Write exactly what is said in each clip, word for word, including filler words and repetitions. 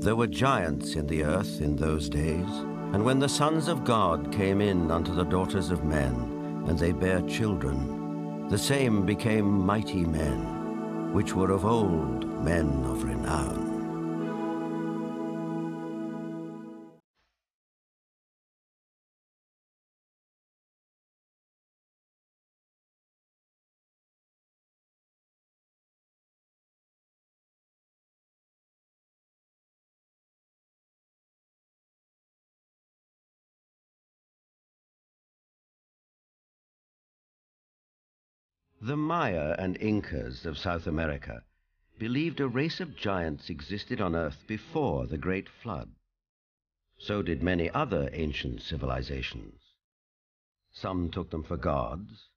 There were giants in the earth in those days, and when the sons of God came in unto the daughters of men, and they bare children, the same became mighty men, which were of old men of renown. The Maya and Incas of South America believed a race of giants existed on Earth before the Great Flood. So did many other ancient civilizations. Some took them for gods,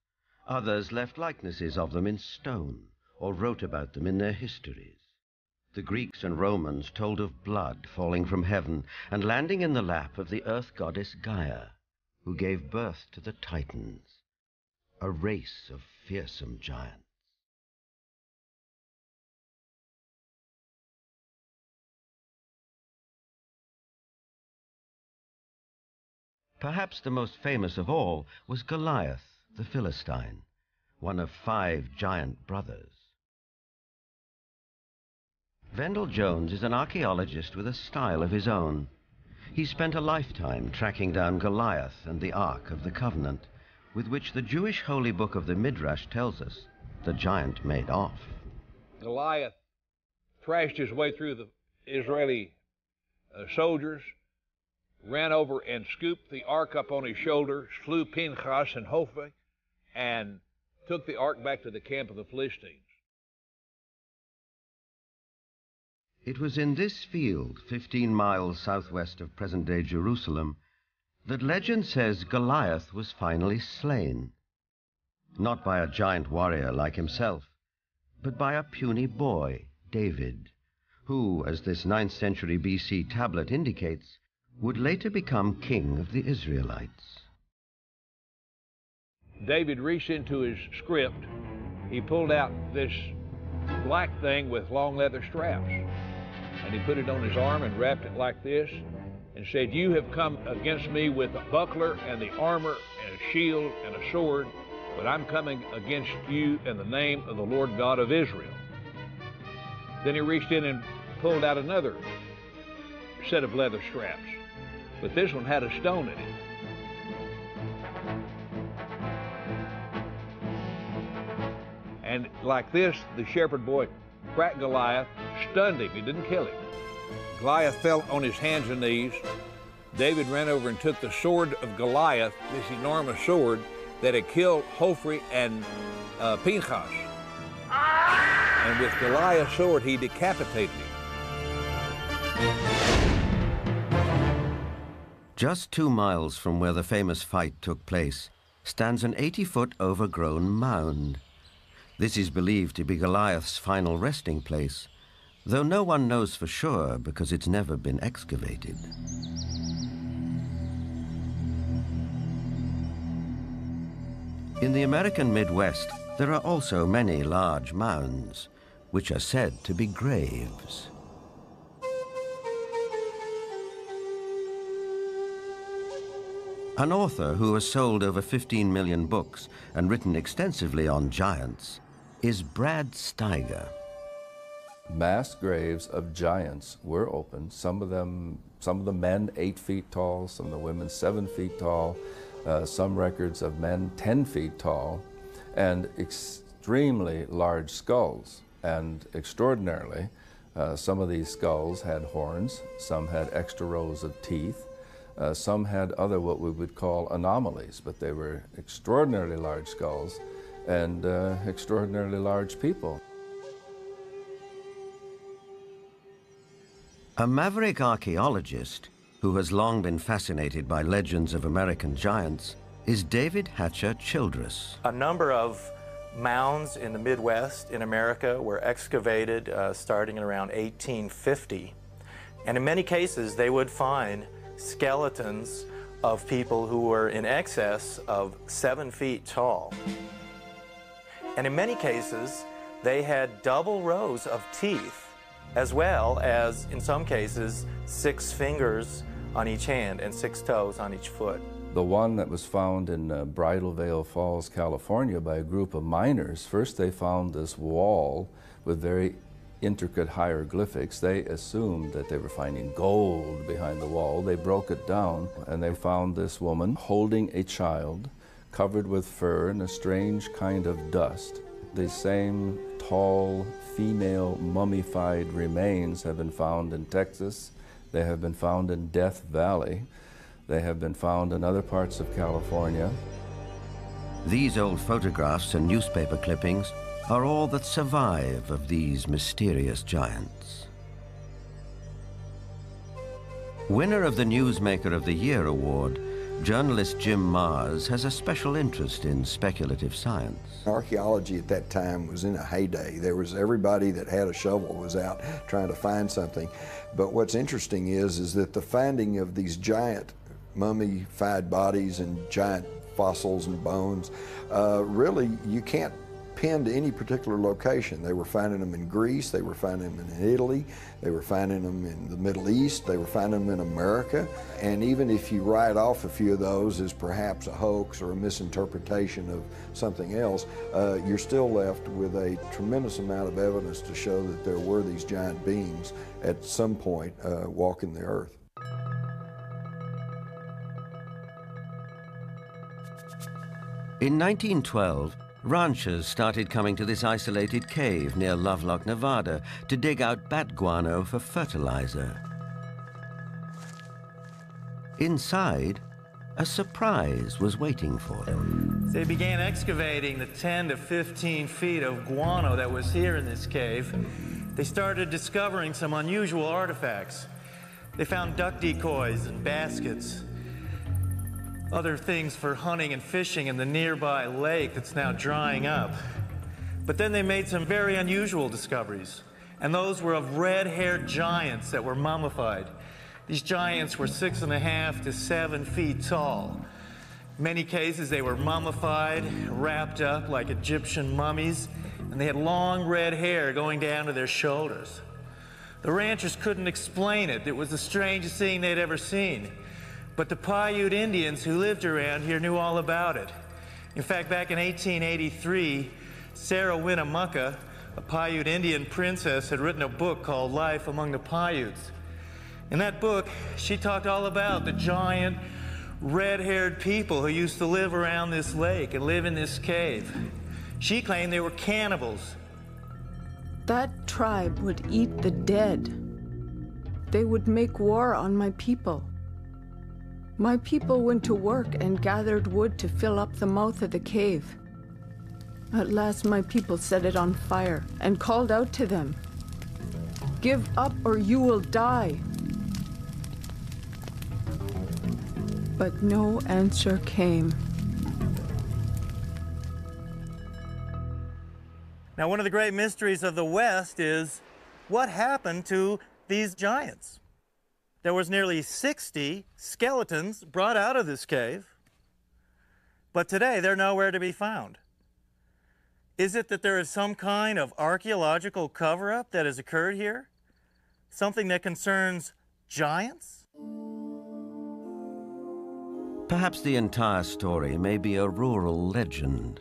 others left likenesses of them in stone or wrote about them in their histories. The Greeks and Romans told of blood falling from heaven and landing in the lap of the earth goddess Gaia, who gave birth to the Titans, a race of fearsome giants. Perhaps the most famous of all was Goliath the Philistine, one of five giant brothers. Vendel Jones is an archaeologist with a style of his own. He spent a lifetime tracking down Goliath and the Ark of the Covenant, with which the Jewish holy book of the Midrash tells us the giant made off. Goliath thrashed his way through the Israeli uh, soldiers, ran over and scooped the ark up on his shoulder, slew Pinchas and Hophni, and took the ark back to the camp of the Philistines. It was in this field, fifteen miles southwest of present-day Jerusalem, that legend says Goliath was finally slain, not by a giant warrior like himself, but by a puny boy, David, who, as this ninth century B C tablet indicates, would later become king of the Israelites. David reached into his script. He pulled out this black thing with long leather straps, and he put it on his arm and wrapped it like this, and said, "You have come against me with a buckler and the armor and a shield and a sword, but I'm coming against you in the name of the Lord God of Israel." Then he reached in and pulled out another set of leather straps, but this one had a stone in it. And like this, the shepherd boy cracked Goliath, stunned him. He didn't kill him. Goliath fell on his hands and knees. David ran over and took the sword of Goliath, this enormous sword that had killed Hophni and uh, Pinchas. And with Goliath's sword, he decapitated him. Just two miles from where the famous fight took place stands an eighty-foot overgrown mound. This is believed to be Goliath's final resting place, though no one knows for sure because it's never been excavated. In the American Midwest, there are also many large mounds, which are said to be graves. An author who has sold over fifteen million books and written extensively on giants is Brad Steiger. Mass graves of giants were opened. Some of them, some of the men eight feet tall, some of the women seven feet tall, uh, some records of men ten feet tall, and extremely large skulls. And extraordinarily, uh, some of these skulls had horns, some had extra rows of teeth, uh, some had other what we would call anomalies, but they were extraordinarily large skulls and uh, extraordinarily large people. A maverick archaeologist who has long been fascinated by legends of American giants is David Hatcher Childress. A number of mounds in the Midwest in America were excavated uh, starting in around eighteen fifty. And in many cases, they would find skeletons of people who were in excess of seven feet tall. And in many cases, they had double rows of teeth as well as, in some cases, six fingers on each hand and six toes on each foot. The one that was found in uh, Bridal Veil Falls, California, by a group of miners, first they found this wall with very intricate hieroglyphics. They assumed that they were finding gold behind the wall. They broke it down, and they found this woman holding a child covered with fur and a strange kind of dust. The same tall female mummified remains have been found in Texas. They have been found in Death Valley. They have been found in other parts of California. These old photographs and newspaper clippings are all that survive of these mysterious giants. Winner of the Newsmaker of the Year award, journalist Jim Mars has a special interest in speculative science. Archaeology at that time was in a heyday. There was everybody that had a shovel was out trying to find something. But what's interesting is, is that the finding of these giant mummified bodies and giant fossils and bones, uh, really you can't pin to any particular location. They were finding them in Greece, they were finding them in Italy, they were finding them in the Middle East, they were finding them in America. And even if you write off a few of those as perhaps a hoax or a misinterpretation of something else, uh, you're still left with a tremendous amount of evidence to show that there were these giant beings at some point uh, walking the earth. In nineteen twelve, ranchers started coming to this isolated cave near Lovelock, Nevada, to dig out bat guano for fertilizer. Inside, a surprise was waiting for them. They began excavating the ten to fifteen feet of guano that was here in this cave. They started discovering some unusual artifacts. They found duck decoys and baskets, other things for hunting and fishing in the nearby lake that's now drying up. But then they made some very unusual discoveries, and those were of red-haired giants that were mummified. These giants were six and a half to seven feet tall. In many cases, they were mummified, wrapped up like Egyptian mummies, and they had long red hair going down to their shoulders. The ranchers couldn't explain it. It was the strangest thing they'd ever seen. But the Paiute Indians who lived around here knew all about it. In fact, back in eighteen eighty-three, Sarah Winnemucca, a Paiute Indian princess, had written a book called Life Among the Paiutes. In that book, she talked all about the giant, red-haired people who used to live around this lake and live in this cave. She claimed they were cannibals. That tribe would eat the dead. They would make war on my people. My people went to work and gathered wood to fill up the mouth of the cave. At last, my people set it on fire and called out to them, "Give up or you will die." But no answer came. Now, one of the great mysteries of the West is what happened to these giants? There was nearly sixty skeletons brought out of this cave, but today they're nowhere to be found. Is it that there is some kind of archaeological cover-up that has occurred here? Something that concerns giants? Perhaps the entire story may be a rural legend,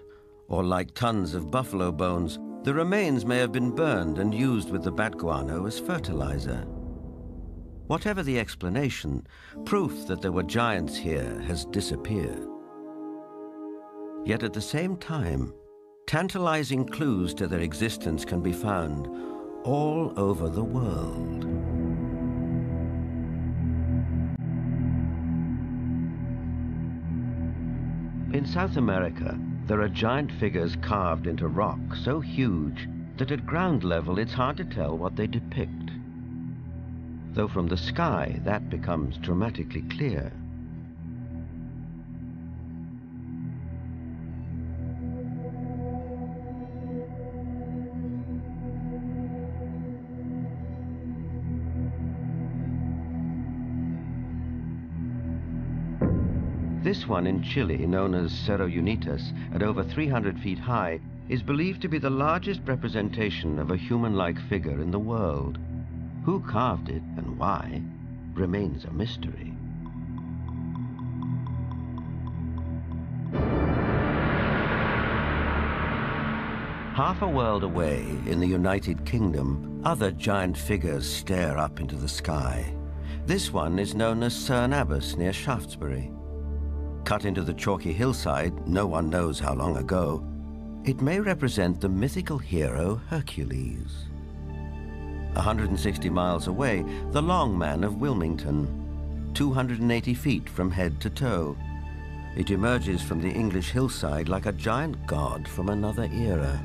or like tons of buffalo bones, the remains may have been burned and used with the bat guano as fertilizer. Whatever the explanation, proof that there were giants here has disappeared. Yet at the same time, tantalizing clues to their existence can be found all over the world. In South America, there are giant figures carved into rock so huge that at ground level it's hard to tell what they depict, though from the sky that becomes dramatically clear. This one in Chile, known as Cerro Unitas, at over three hundred feet high, is believed to be the largest representation of a human-like figure in the world. Who carved it and why remains a mystery. Half a world away in the United Kingdom, other giant figures stare up into the sky. This one is known as Cern Abbas near Shaftesbury. Cut into the chalky hillside, no one knows how long ago, it may represent the mythical hero Hercules. one hundred sixty miles away, the Long Man of Wilmington, two hundred eighty feet from head to toe. It emerges from the English hillside like a giant god from another era.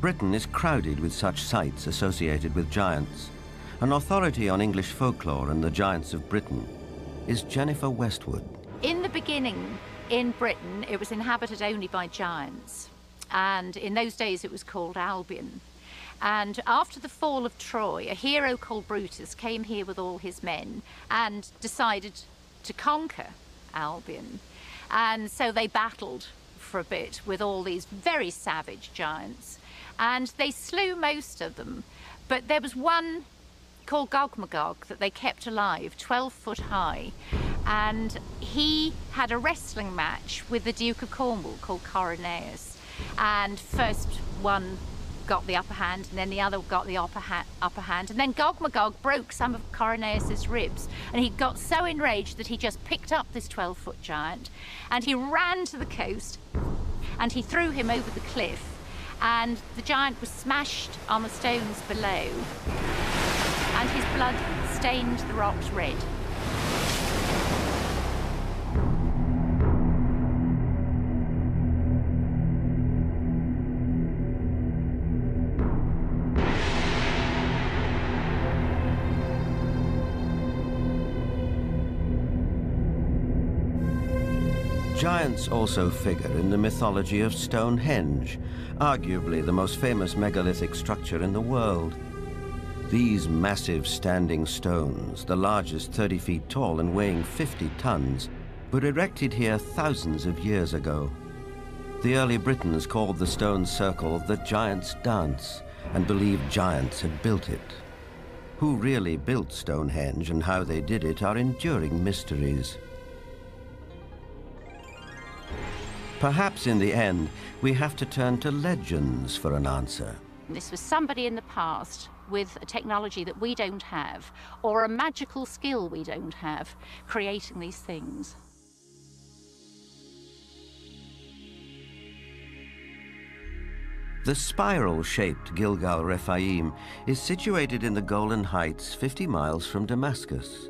Britain is crowded with such sites associated with giants. An authority on English folklore and the giants of Britain is Jennifer Westwood. In the beginning, in Britain, it was inhabited only by giants. And in those days, it was called Albion. And after the fall of Troy, a hero called Brutus came here with all his men and decided to conquer Albion. And so they battled for a bit with all these very savage giants. And they slew most of them. But there was one called Gogmagog that they kept alive, twelve foot high. And he had a wrestling match with the Duke of Cornwall called Corineus. And first one got the upper hand, and then the other got the upper, ha upper hand, and then Gogmagog broke some of Corineus's ribs, and he got so enraged that he just picked up this twelve foot giant, and he ran to the coast, and he threw him over the cliff, and the giant was smashed on the stones below, and his blood stained the rocks red. Giants also figure in the mythology of Stonehenge, arguably the most famous megalithic structure in the world. These massive standing stones, the largest thirty feet tall and weighing fifty tons, were erected here thousands of years ago. The early Britons called the stone circle the Giants' Dance and believed giants had built it. Who really built Stonehenge and how they did it are enduring mysteries. Perhaps in the end, we have to turn to legends for an answer. This was somebody in the past with a technology that we don't have, or a magical skill we don't have, creating these things. The spiral-shaped Gilgal Rephaim is situated in the Golan Heights, fifty miles from Damascus.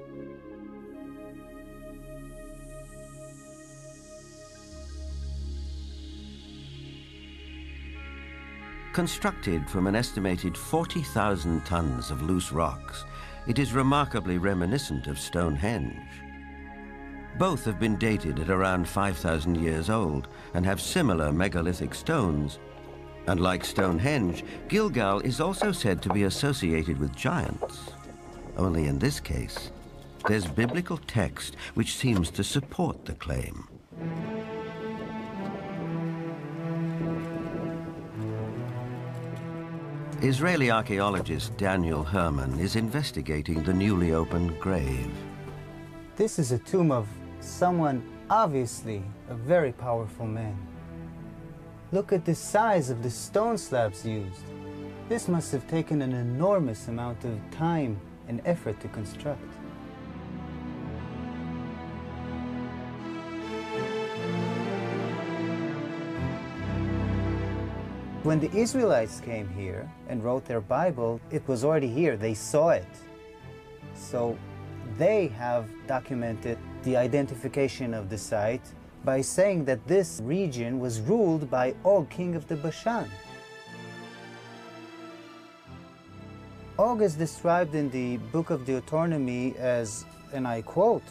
Constructed from an estimated forty thousand tons of loose rocks, it is remarkably reminiscent of Stonehenge. Both have been dated at around five thousand years old and have similar megalithic stones. And like Stonehenge, Gilgal is also said to be associated with giants. Only in this case, there's biblical text which seems to support the claim. Israeli archaeologist Daniel Herman is investigating the newly opened grave. This is a tomb of someone, obviously, a very powerful man. Look at the size of the stone slabs used. This must have taken an enormous amount of time and effort to construct. When the Israelites came here and wrote their Bible, it was already here. They saw it. So they have documented the identification of the site by saying that this region was ruled by Og, king of the Bashan. Og is described in the Book of Deuteronomy as, and I quote,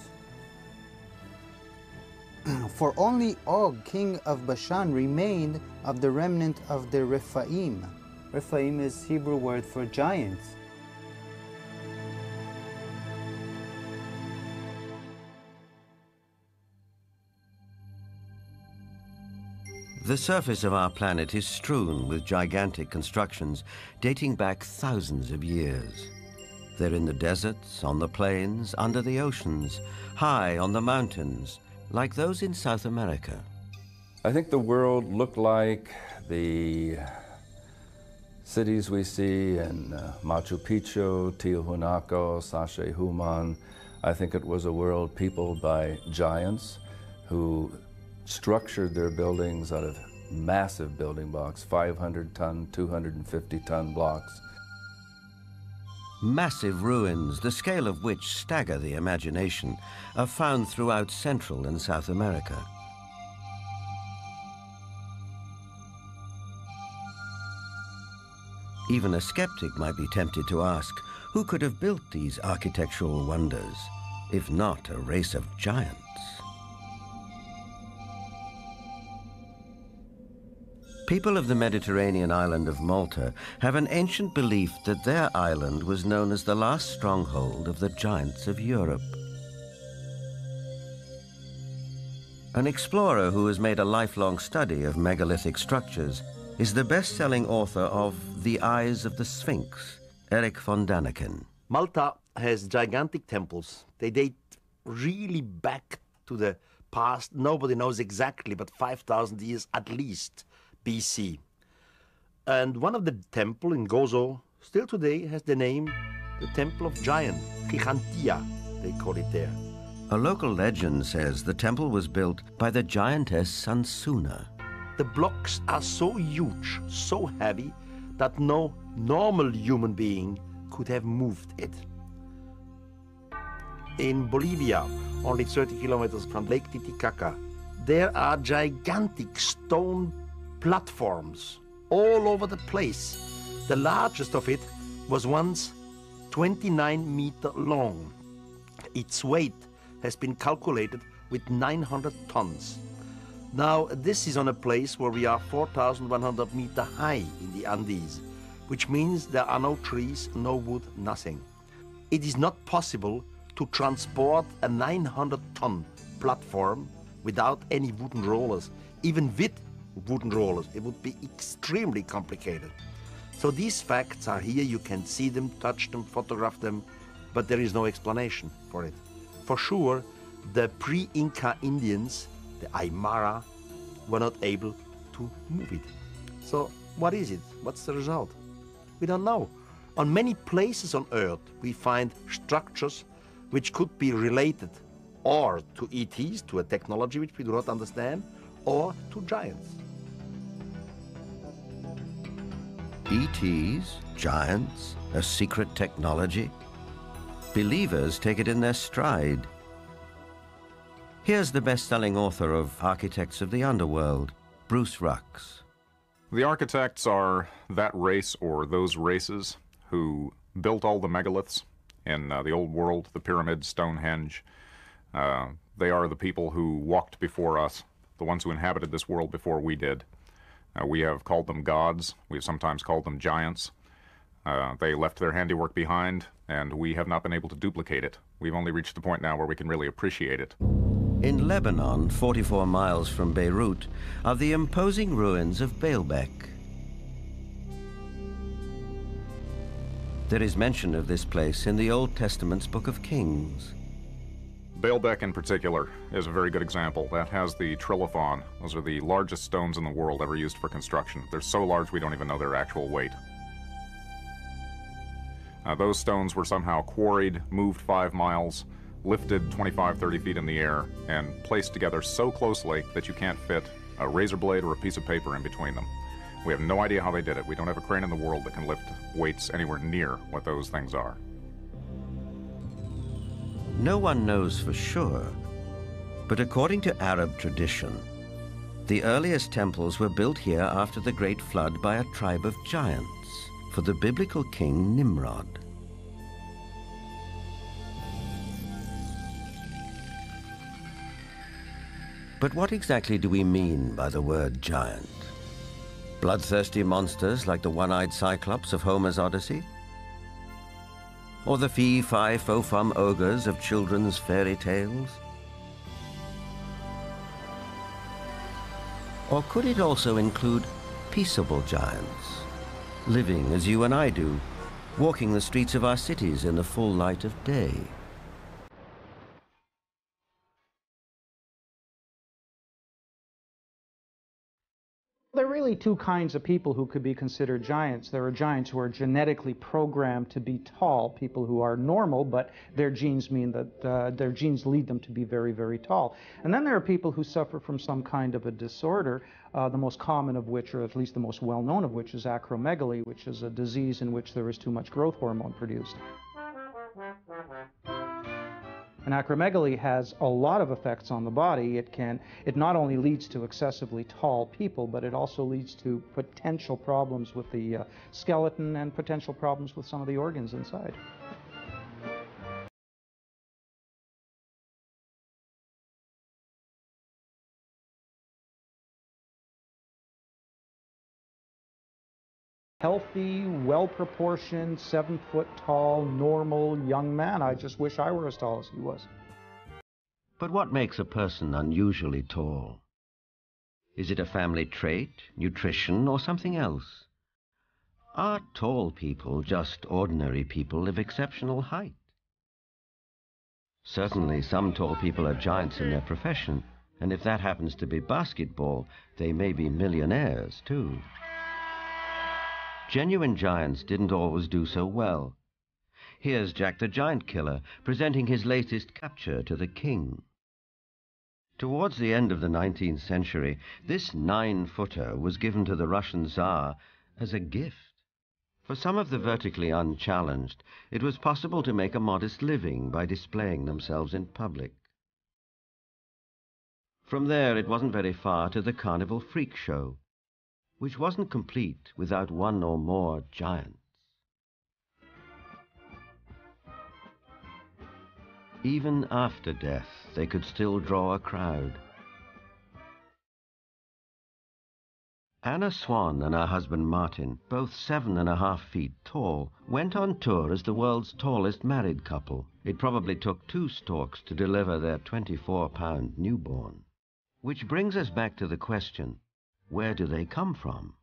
"For only Og, king of Bashan, remained of the remnant of the Rephaim." Rephaim is Hebrew word for giants. The surface of our planet is strewn with gigantic constructions dating back thousands of years. They're in the deserts, on the plains, under the oceans, high on the mountains, like those in South America. I think the world looked like the cities we see in uh, Machu Picchu, Tiwanaku, Sacsayhuaman. I think it was a world peopled by giants who structured their buildings out of massive building blocks, five hundred ton, two hundred fifty ton blocks. Massive ruins, the scale of which stagger the imagination, are found throughout Central and South America. Even a skeptic might be tempted to ask, who could have built these architectural wonders, if not a race of giants? People of the Mediterranean island of Malta have an ancient belief that their island was known as the last stronghold of the giants of Europe. An explorer who has made a lifelong study of megalithic structures is the best-selling author of The Eyes of the Sphinx, Erich von Daniken. Malta has gigantic temples. They date really back to the past. Nobody knows exactly, but five thousand years at least. B C. And one of the temples in Gozo still today has the name the Temple of Giant, Gigantia, they call it there. A local legend says the temple was built by the giantess Sansuna. The blocks are so huge, so heavy, that no normal human being could have moved it. In Bolivia, only thirty kilometers from Lake Titicaca, there are gigantic stone platforms all over the place. The largest of it was once twenty-nine meter long. Its weight has been calculated with nine hundred tons. Now, this is on a place where we are four thousand one hundred meter high in the Andes, which means there are no trees, no wood, nothing. It is not possible to transport a nine hundred ton platform without any wooden rollers, even with wooden rollers. It would be extremely complicated. So these facts are here. You can see them, touch them, photograph them, but there is no explanation for it. For sure, the pre-Inca Indians, the Aymara, were not able to move it. So what is it? What's the result? We don't know. On many places on Earth, we find structures which could be related or to E Ts, to a technology which we do not understand, or to giants. E Ts, giants, a secret technology. Believers take it in their stride. Here's the best-selling author of Architects of the Underworld, Bruce Rux. The architects are that race or those races who built all the megaliths in uh, the old world, the pyramids, Stonehenge. Uh, they are the people who walked before us, the ones who inhabited this world before we did. Uh, we have called them gods. We've sometimes called them giants. Uh, they left their handiwork behind, and we have not been able to duplicate it. We've only reached the point now where we can really appreciate it. In Lebanon, forty-four miles from Beirut, are the imposing ruins of Baalbek. There is mention of this place in the Old Testament's Book of Kings. Baalbek in particular is a very good example. That has the trilithon. Those are the largest stones in the world ever used for construction. They're so large we don't even know their actual weight. Uh, those stones were somehow quarried, moved five miles, lifted twenty-five, thirty feet in the air, and placed together so closely that you can't fit a razor blade or a piece of paper in between them. We have no idea how they did it. We don't have a crane in the world that can lift weights anywhere near what those things are. No one knows for sure, but according to Arab tradition, the earliest temples were built here after the Great Flood by a tribe of giants for the biblical king Nimrod. But what exactly do we mean by the word giant? Bloodthirsty monsters like the one-eyed Cyclops of Homer's Odyssey? Or the fee-fi-fo-fum ogres of children's fairy tales? Or could it also include peaceable giants, living as you and I do, walking the streets of our cities in the full light of day? There are really two kinds of people who could be considered giants. There are giants who are genetically programmed to be tall, people who are normal, but their genes mean that uh, their genes lead them to be very, very tall. And then there are people who suffer from some kind of a disorder, uh, the most common of which, or at least the most well-known of which, is acromegaly, which is a disease in which there is too much growth hormone produced. And acromegaly has a lot of effects on the body. It can, it not only leads to excessively tall people, but it also leads to potential problems with the uh, skeleton and potential problems with some of the organs inside. Healthy, well-proportioned, seven foot tall, normal young man. I just wish I were as tall as he was. But what makes a person unusually tall? Is it a family trait, nutrition, or something else? Are tall people just ordinary people of exceptional height? Certainly some tall people are giants in their profession, and if that happens to be basketball, they may be millionaires too. Genuine giants didn't always do so well. Here's Jack the Giant Killer presenting his latest capture to the king. Towards the end of the nineteenth century, this nine-footer was given to the Russian Tsar as a gift. For some of the vertically unchallenged, it was possible to make a modest living by displaying themselves in public. From there, it wasn't very far to the carnival freak show, which wasn't complete without one or more giants. Even after death, they could still draw a crowd. Anna Swan and her husband Martin, both seven and a half feet tall, went on tour as the world's tallest married couple. It probably took two storks to deliver their twenty-four pound newborn. Which brings us back to the question, where do they come from?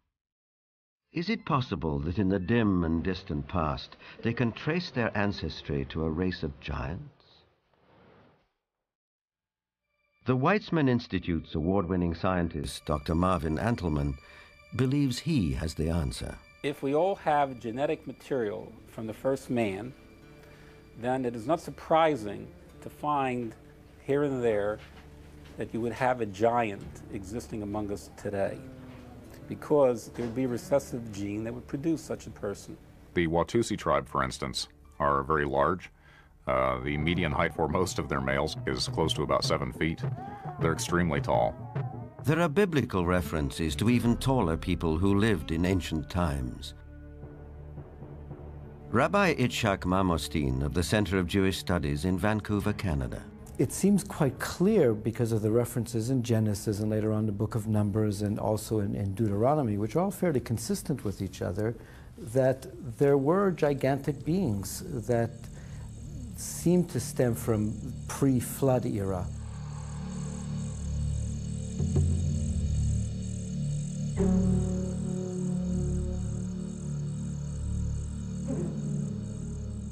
Is it possible that in the dim and distant past they can trace their ancestry to a race of giants? The Weizmann Institute's award-winning scientist, Doctor Marvin Antelman, believes he has the answer. If we all have genetic material from the first man, then it is not surprising to find here and there that you would have a giant existing among us today, because there would be a recessive gene that would produce such a person. The Watusi tribe, for instance, are very large. Uh, the median height for most of their males is close to about seven feet. They're extremely tall. There are biblical references to even taller people who lived in ancient times. Rabbi Itzhak Mamostein of the Center of Jewish Studies in Vancouver, Canada. It seems quite clear because of the references in Genesis and later on the Book of Numbers and also in, in Deuteronomy, which are all fairly consistent with each other, that there were gigantic beings that seemed to stem from pre-flood era.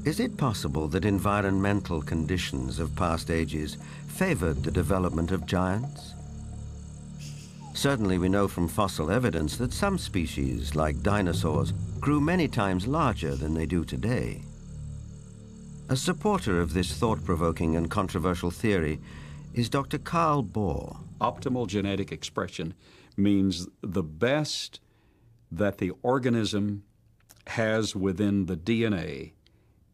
Is it possible that environmental conditions of past ages favored the development of giants? Certainly we know from fossil evidence that some species, like dinosaurs, grew many times larger than they do today. A supporter of this thought-provoking and controversial theory is Doctor Karl Bohr. Optimal genetic expression means the best that the organism has within the D N A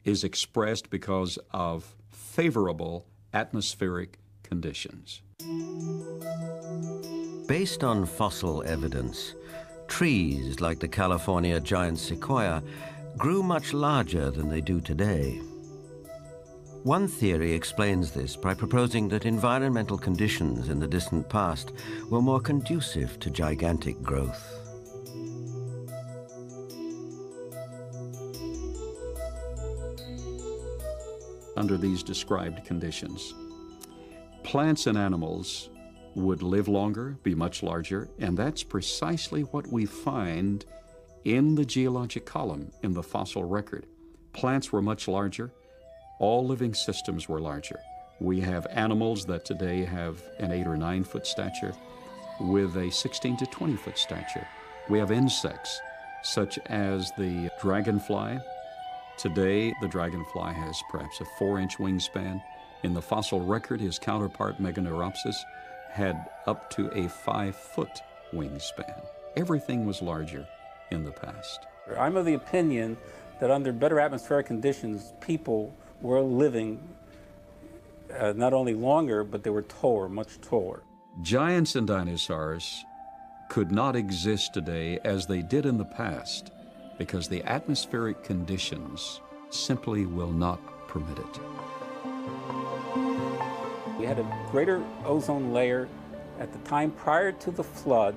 is expressed because of favorable atmospheric conditions. Based on fossil evidence, trees like the California giant sequoia grew much larger than they do today. One theory explains this by proposing that environmental conditions in the distant past were more conducive to gigantic growth. Under these described conditions, plants and animals would live longer, be much larger, and that's precisely what we find in the geologic column in the fossil record. Plants were much larger, all living systems were larger. We have animals that today have an eight or nine foot stature with a sixteen to twenty foot stature. We have insects such as the dragonfly. Today, the dragonfly has perhaps a four inch wingspan. In the fossil record, his counterpart Meganeuropsis had up to a five foot wingspan. Everything was larger in the past. I'm of the opinion that under better atmospheric conditions, people were living Uh, not only longer, but they were taller, much taller. Giants and dinosaurs could not exist today as they did in the past because the atmospheric conditions simply will not permit it. We had a greater ozone layer at the time prior to the flood.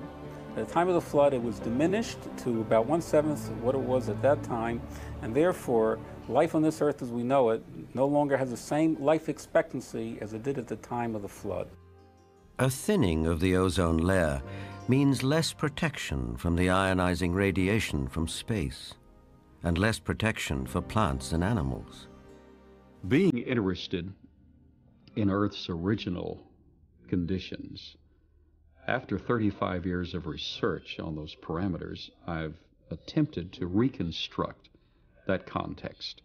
At the time of the flood, it was diminished to about one-seventh what it was at that time, and therefore, life on this earth as we know it no longer has the same life expectancy as it did at the time of the flood. A thinning of the ozone layer means less protection from the ionizing radiation from space, and less protection for plants and animals. Being interested in Earth's original conditions, after thirty-five years of research on those parameters, I've attempted to reconstruct that context.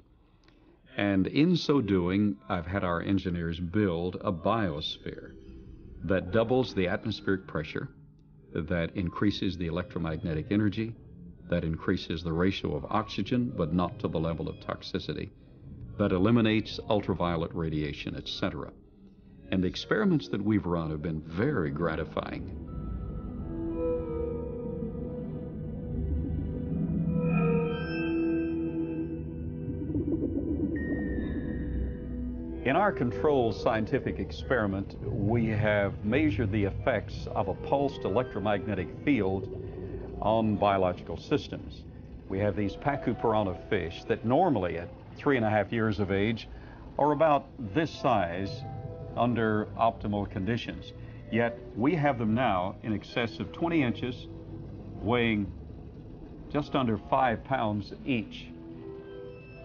And in so doing, I've had our engineers build a biosphere that doubles the atmospheric pressure, that increases the electromagnetic energy, that increases the ratio of oxygen, but not to the level of toxicity, that eliminates ultraviolet radiation, et cetera. And the experiments that we've run have been very gratifying. In our controlled scientific experiment, we have measured the effects of a pulsed electromagnetic field on biological systems. We have these Pacu piranha fish that normally at three and a half years of age are about this size under optimal conditions. Yet we have them now in excess of twenty inches, weighing just under five pounds each.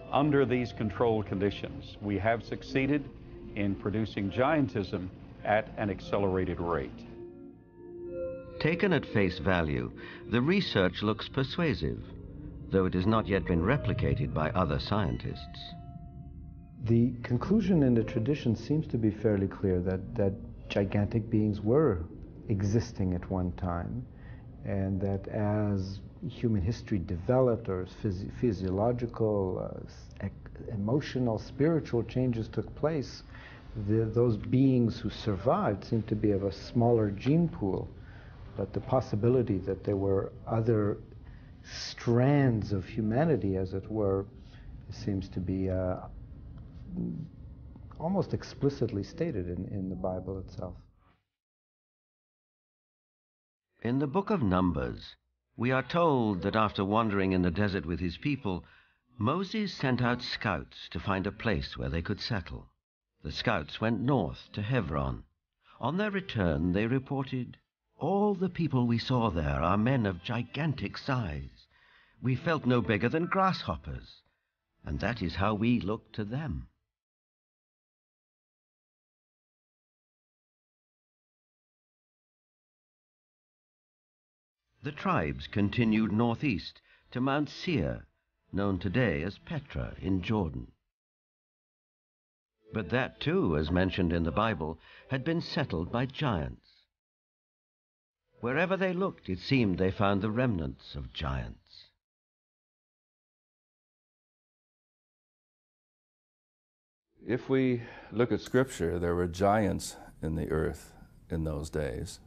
Under these controlled conditions, we have succeeded in producing giantism at an accelerated rate. Taken at face value, the research looks persuasive, though it has not yet been replicated by other scientists. The conclusion in the tradition seems to be fairly clear that, that gigantic beings were existing at one time, and that as human history developed, or phys physiological, uh, emotional, spiritual changes took place, the, those beings who survived seemed to be of a smaller gene pool. But the possibility that there were other strands of humanity, as it were, seems to be uh, almost explicitly stated in, in the Bible itself. In the Book of Numbers, we are told that after wandering in the desert with his people, Moses sent out scouts to find a place where they could settle. The scouts went north to Hebron. On their return, they reported, "All the people we saw there are men of gigantic size. We felt no bigger than grasshoppers, and that is how we looked to them." The tribes continued northeast to Mount Seir, known today as Petra in Jordan. But that too, as mentioned in the Bible, had been settled by giants. Wherever they looked, it seemed they found the remnants of giants. If we look at Scripture, there were giants in the earth in those days.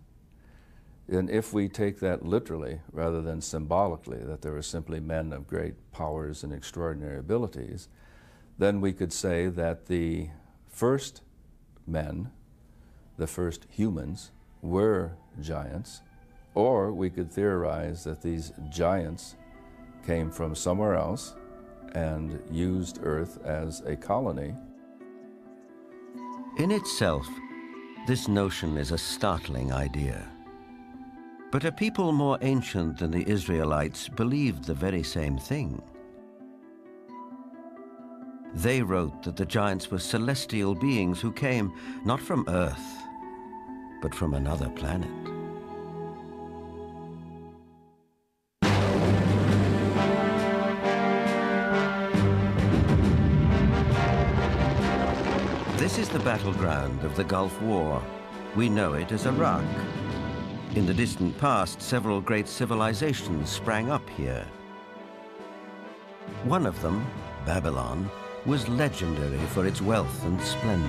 And if we take that literally rather than symbolically, that there were simply men of great powers and extraordinary abilities, then we could say that the first men, the first humans, were giants, or we could theorize that these giants came from somewhere else and used Earth as a colony. In itself, This notion is a startling idea. But a people more ancient than the Israelites believed the very same thing. They wrote that the giants were celestial beings who came not from Earth, but from another planet. This is the battleground of the Gulf War. We know it as Iraq. In the distant past, several great civilizations sprang up here. One of them, Babylon, was legendary for its wealth and splendor.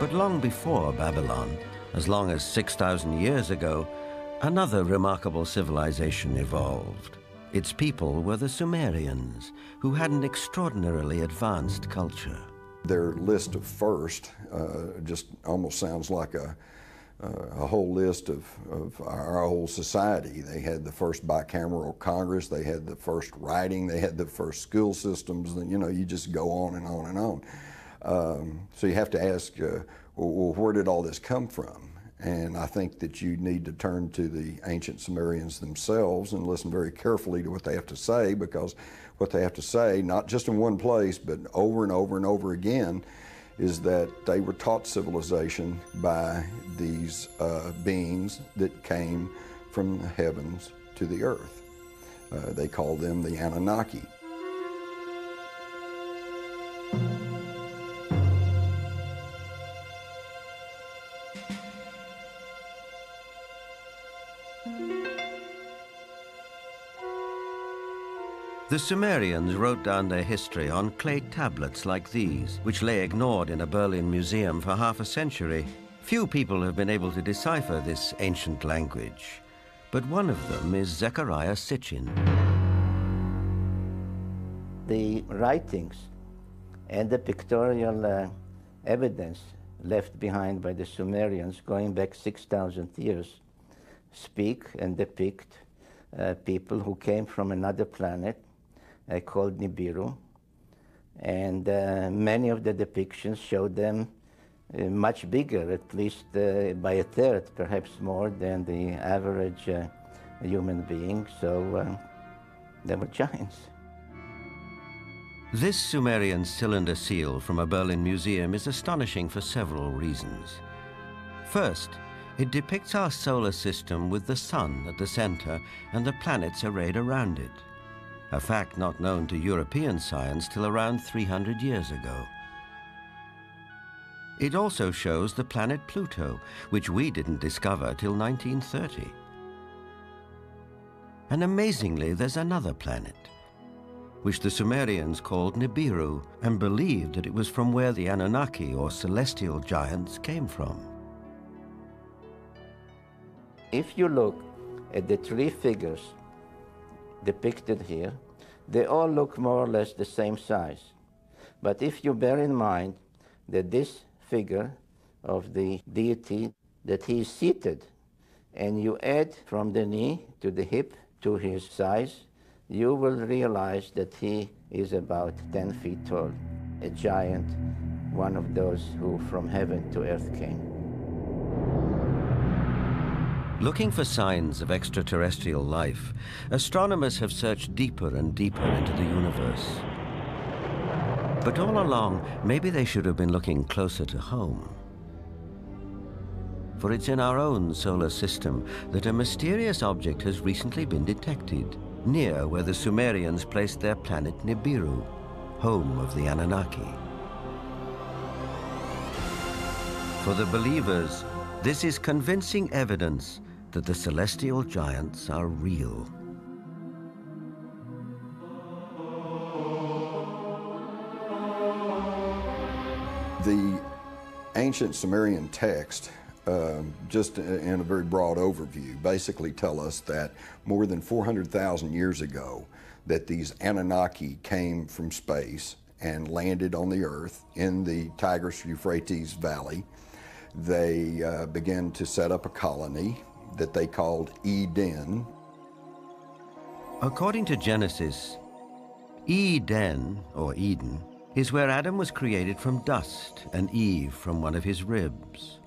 But long before Babylon, as long as six thousand years ago, another remarkable civilization evolved. Its people were the Sumerians, who had an extraordinarily advanced culture. Their list of first uh, just almost sounds like a, uh, a whole list of, of our whole society. They had the first bicameral Congress, they had the first writing, they had the first school systems, and you know, you just go on and on and on. Um, so you have to ask, uh, well, where did all this come from? And I think that you need to turn to the ancient Sumerians themselves and listen very carefully to what they have to say, because what they have to say, not just in one place, but over and over and over again, is that they were taught civilization by these uh, beings that came from the heavens to the earth. Uh, they call them the Anunnaki. The Sumerians wrote down their history on clay tablets like these, which lay ignored in a Berlin museum for half a century. Few people have been able to decipher this ancient language, but one of them is Zechariah Sitchin. The writings and the pictorial uh, evidence left behind by the Sumerians going back six thousand years speak and depict uh, people who came from another planet, Uh, called Nibiru, and uh, many of the depictions show them uh, much bigger, at least uh, by a third, perhaps more, than the average uh, human being, so uh, they were giants. This Sumerian cylinder seal from a Berlin museum is astonishing for several reasons. First, it depicts our solar system with the sun at the center and the planets arrayed around it. A fact not known to European science till around three hundred years ago. It also shows the planet Pluto, which we didn't discover till nineteen thirty. And amazingly, there's another planet, which the Sumerians called Nibiru, and believed that it was from where the Anunnaki, or celestial giants, came from. If you look at the three figures depicted here, they all look more or less the same size. But if you bear in mind that this figure of the deity, that he is seated, and you add from the knee to the hip to his size, you will realize that he is about ten feet tall, a giant, one of those who from heaven to earth came. Looking for signs of extraterrestrial life, astronomers have searched deeper and deeper into the universe. But all along, maybe they should have been looking closer to home. For it's in our own solar system that a mysterious object has recently been detected, near where the Sumerians placed their planet Nibiru, home of the Anunnaki. For the believers, this is convincing evidence that the celestial giants are real. The ancient Sumerian text, uh, just in a very broad overview, basically tell us that more than four hundred thousand years ago, that these Anunnaki came from space and landed on the earth in the Tigris-Euphrates Valley. They uh, began to set up a colony that they called Eden. According to Genesis, Eden, or Eden, is where Adam was created from dust and Eve from one of his ribs.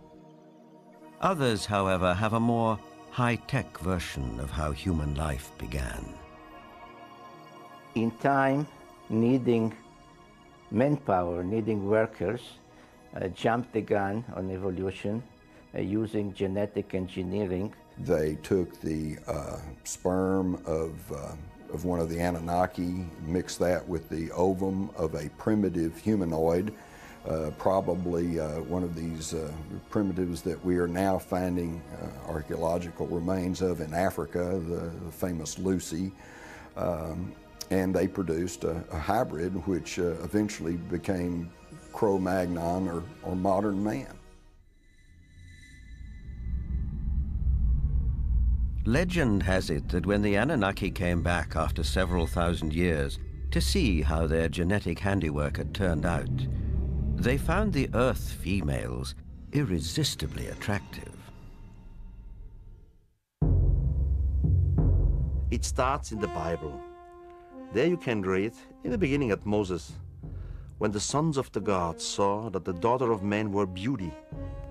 Others, however, have a more high-tech version of how human life began. In time, needing manpower, needing workers, uh, jumped the gun on evolution uh, using genetic engineering. They took the uh, sperm of, uh, of one of the Anunnaki, mixed that with the ovum of a primitive humanoid, uh, probably uh, one of these uh, primitives that we are now finding uh, archaeological remains of in Africa, the, the famous Lucy. Um, and they produced a, a hybrid which uh, eventually became Cro-Magnon, or, or modern man. Legend has it that when the Anunnaki came back after several thousand years to see how their genetic handiwork had turned out, they found the Earth females irresistibly attractive. It starts in the Bible. There you can read, in the beginning at Moses, when the sons of the gods saw that the daughter of men were beauty,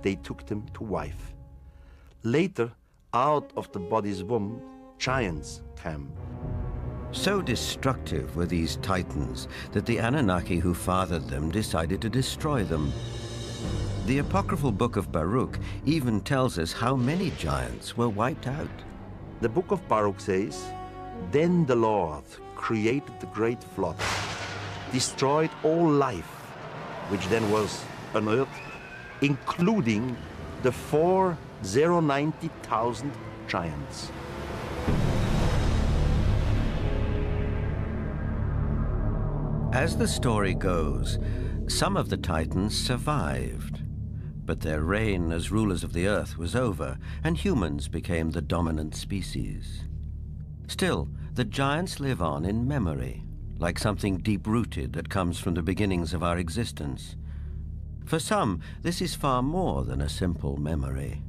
they took them to wife. Later, out of the body's womb, giants came. So destructive were these Titans that the Anunnaki who fathered them decided to destroy them. The apocryphal book of Baruch even tells us how many giants were wiped out. The book of Baruch says, "Then the Lord created the great flood, destroyed all life, which then was on earth, including the four ninety thousand giants." As the story goes, some of the Titans survived, but their reign as rulers of the earth was over, and humans became the dominant species. Still, the giants live on in memory, like something deep-rooted that comes from the beginnings of our existence. For some, this is far more than a simple memory.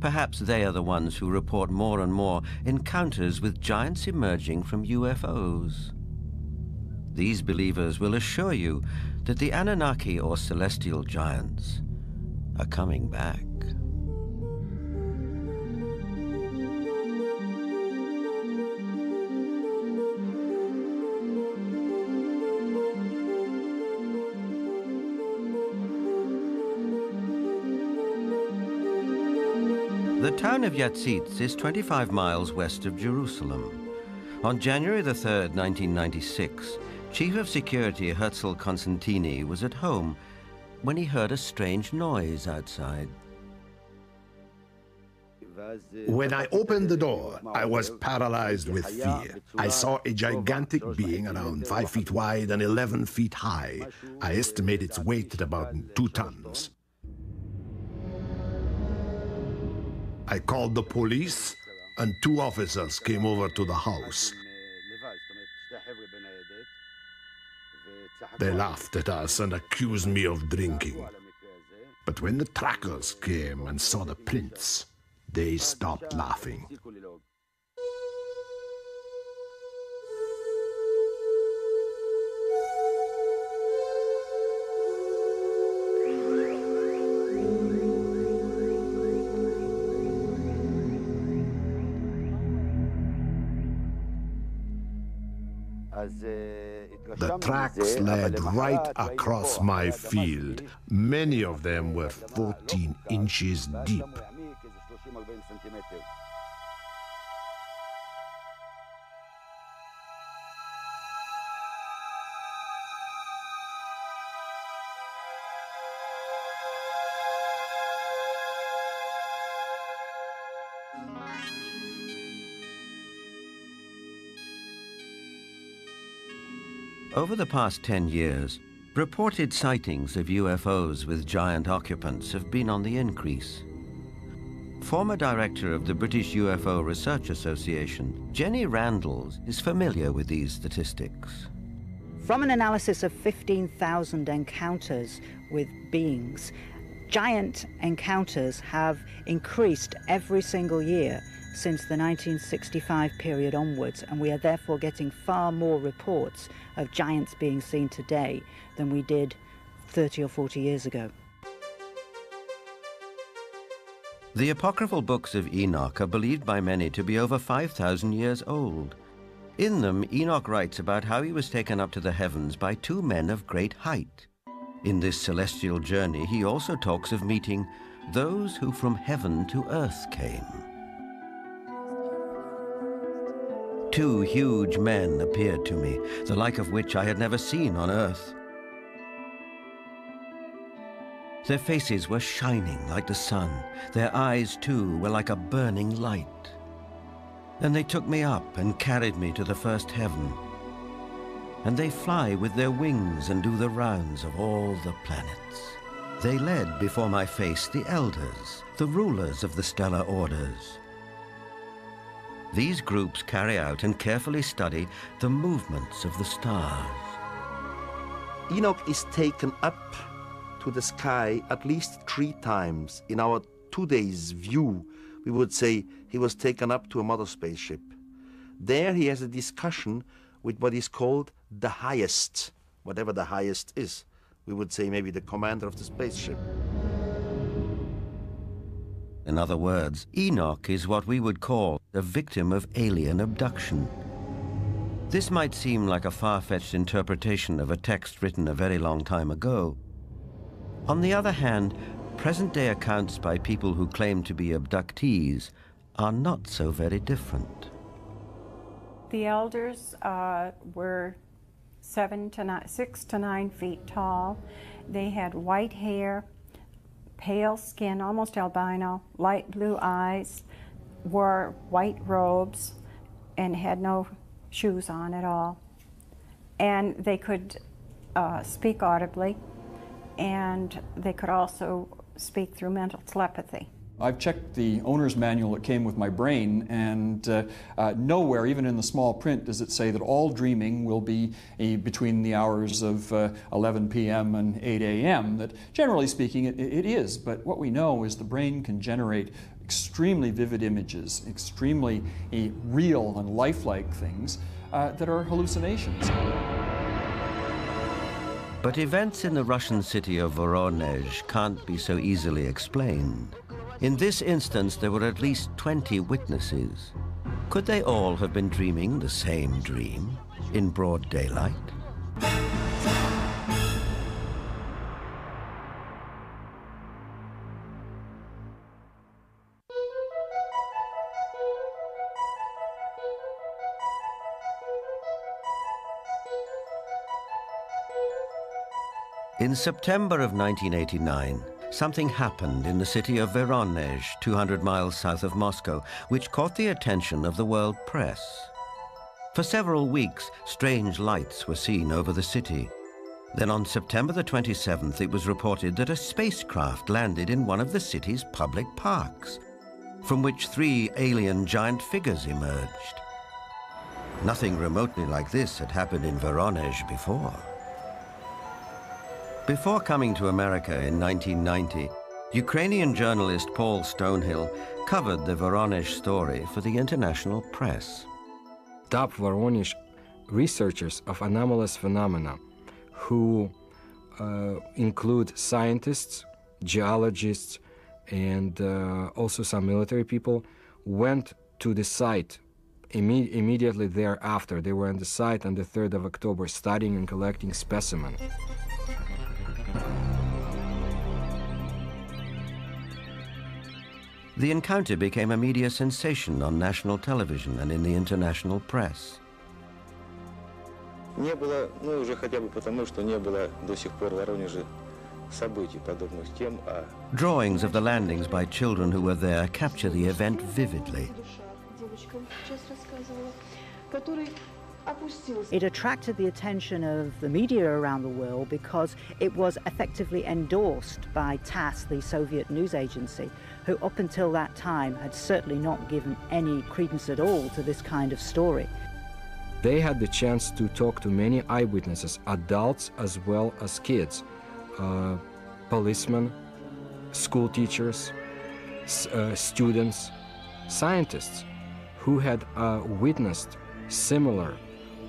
Perhaps they are the ones who report more and more encounters with giants emerging from U F Os. These believers will assure you that the Anunnaki, or celestial giants, are coming back. The town of Yatzitz is twenty-five miles west of Jerusalem. On January the third, nineteen ninety-six, Chief of Security Herzl Constantini was at home when he heard a strange noise outside. When I opened the door, I was paralyzed with fear. I saw a gigantic being around five feet wide and eleven feet high. I estimate its weight at about two tons. I called the police, and two officers came over to the house. They laughed at us and accused me of drinking. But when the trackers came and saw the prints, they stopped laughing. The tracks led right across my field. Many of them were fourteen inches deep. Over the past ten years, reported sightings of U F Os with giant occupants have been on the increase. Former director of the British U F O Research Association, Jenny Randalls, is familiar with these statistics. From an analysis of fifteen thousand encounters with beings, giant encounters have increased every single year since the nineteen sixty-five period onwards, and we are therefore getting far more reports of giants being seen today than we did thirty or forty years ago. The apocryphal books of Enoch are believed by many to be over five thousand years old. In them, Enoch writes about how he was taken up to the heavens by two men of great height. In this celestial journey, he also talks of meeting those who from heaven to earth came. Two huge men appeared to me, the like of which I had never seen on earth. Their faces were shining like the sun. Their eyes, too, were like a burning light. And they took me up and carried me to the first heaven. And they fly with their wings and do the rounds of all the planets. They led before my face the elders, the rulers of the stellar orders. These groups carry out and carefully study the movements of the stars. Enoch is taken up to the sky at least three times. In our two days view, we would say he was taken up to a mother spaceship. There he has a discussion with what is called the highest, whatever the highest is. We would say maybe the commander of the spaceship. In other words, Enoch is what we would call a victim of alien abduction. This might seem like a far-fetched interpretation of a text written a very long time ago. On the other hand, present-day accounts by people who claim to be abductees are not so very different. The elders uh, were seven to nine, six to nine feet tall. They had white hair, pale skin, almost albino, light blue eyes, wore white robes, and had no shoes on at all. And they could uh, speak audibly, and they could also speak through mental telepathy. I've checked the owner's manual that came with my brain, and uh, uh, nowhere, even in the small print, does it say that all dreaming will be a, between the hours of uh, eleven p m and eight a m That, generally speaking, it, it is, but what we know is the brain can generate extremely vivid images, extremely uh, real and lifelike things uh, that are hallucinations. But events in the Russian city of Voronezh can't be so easily explained. In this instance, there were at least twenty witnesses. Could they all have been dreaming the same dream in broad daylight? In September of nineteen eighty-nine, something happened in the city of Voronezh, two hundred miles south of Moscow, which caught the attention of the world press. For several weeks, strange lights were seen over the city. Then on September the twenty-seventh, it was reported that a spacecraft landed in one of the city's public parks, from which three alien giant figures emerged. Nothing remotely like this had happened in Voronezh before. Before coming to America in nineteen ninety, Ukrainian journalist Paul Stonehill covered the Voronezh story for the international press. Top Voronezh researchers of anomalous phenomena, who uh, include scientists, geologists, and uh, also some military people, went to the site imme- immediately thereafter. They were on the site on the third of October, studying and collecting specimens. The encounter became a media sensation on national television and in the international press. Не было, ну уже хотя бы потому, что не было до сих пор в Воронеже событий подобных тем. Drawings of the landings by children who were there capture the event vividly. It attracted the attention of the media around the world because it was effectively endorsed by TASS, the Soviet news agency, who up until that time had certainly not given any credence at all to this kind of story. They had the chance to talk to many eyewitnesses, adults as well as kids, uh, policemen, school teachers, uh, students, scientists who had uh, witnessed similar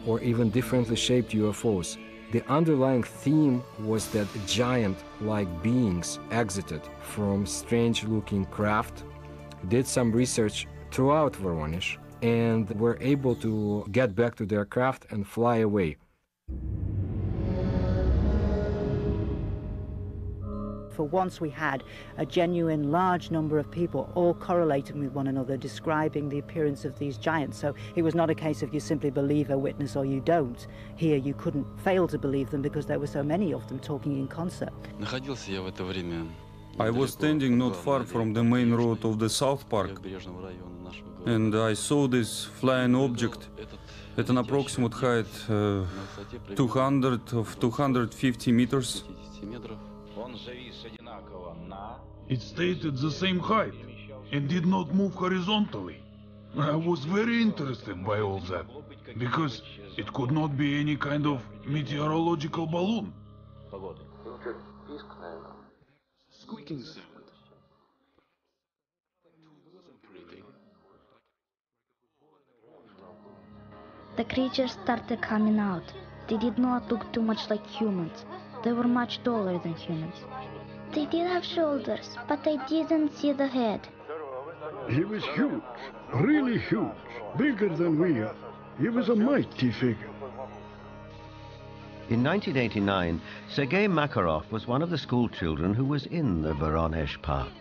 or even differently shaped U F Os. The underlying theme was that giant-like beings exited from strange-looking craft, did some research throughout Voronezh, and were able to get back to their craft and fly away. For once we had a genuine large number of people all correlating with one another, describing the appearance of these giants. So it was not a case of you simply believe a witness or you don't. Here you couldn't fail to believe them because there were so many of them talking in concert. I was standing not far from the main road of the South Park, and I saw this flying object at an approximate height of uh, two hundred to two hundred fifty meters. It stayed at the same height and did not move horizontally. I was very interested by all that, because it could not be any kind of meteorological balloon. Squeaking sound. The creatures started coming out. They did not look too much like humans. They were much taller than humans. They did have shoulders, but I didn't see the head. He was huge, really huge, bigger than we are. He was a mighty figure. In nineteen eighty-nine, Sergei Makarov was one of the school children who was in the Voronezh Park.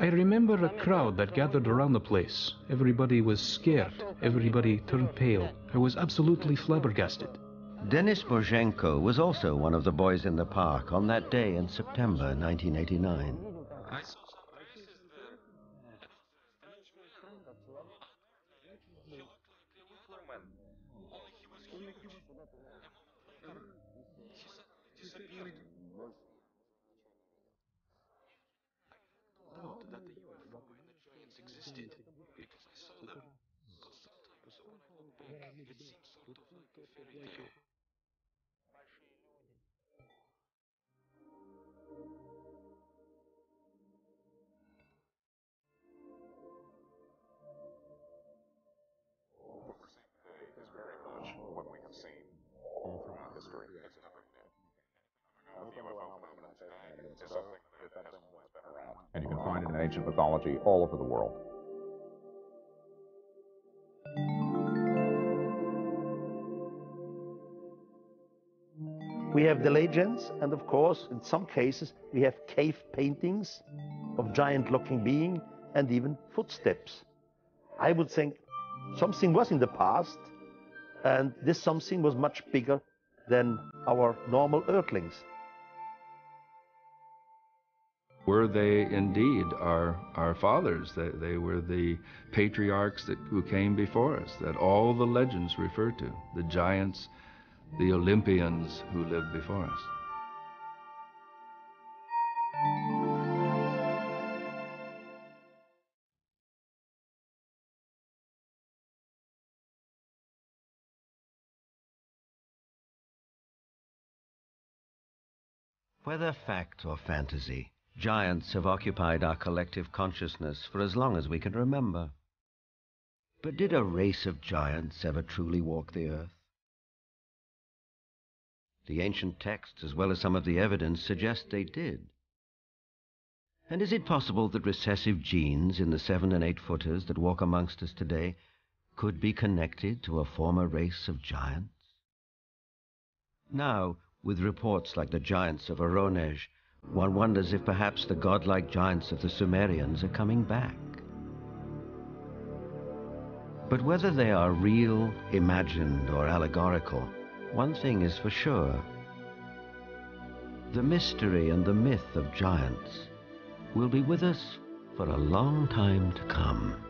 I remember a crowd that gathered around the place. Everybody was scared. Everybody turned pale. I was absolutely flabbergasted. Denis Borzhenko was also one of the boys in the park on that day in September nineteen eighty-nine. And you can find it in ancient mythology all over the world. We have the legends, and of course, in some cases, we have cave paintings of giant-looking beings and even footsteps. I would think something was in the past, and this something was much bigger than our normal earthlings. Were they indeed our, our fathers? They, they were the patriarchs that, who came before us, that all the legends refer to, the giants, the Olympians who lived before us. Whether fact or fantasy, giants have occupied our collective consciousness for as long as we can remember. But did a race of giants ever truly walk the earth? The ancient texts, as well as some of the evidence, suggest they did. And is it possible that recessive genes in the seven and eight-footers that walk amongst us today could be connected to a former race of giants? Now, with reports like the giants of Voronezh, one wonders if perhaps the godlike giants of the Sumerians are coming back. But whether they are real, imagined, or allegorical, one thing is for sure. The mystery and the myth of giants will be with us for a long time to come.